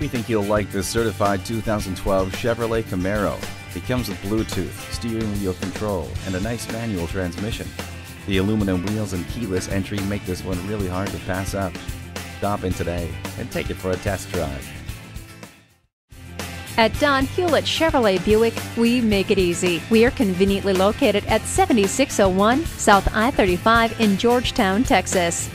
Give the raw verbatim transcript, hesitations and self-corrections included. We think you'll like this certified two thousand twelve Chevrolet Camaro. It comes with Bluetooth, steering wheel control, and a nice manual transmission. The aluminum wheels and keyless entry make this one really hard to pass up. Stop in today and take it for a test drive. At Don Hewlett Chevrolet Buick, we make it easy. We are conveniently located at seventy-six oh one South I thirty-five in Georgetown, Texas.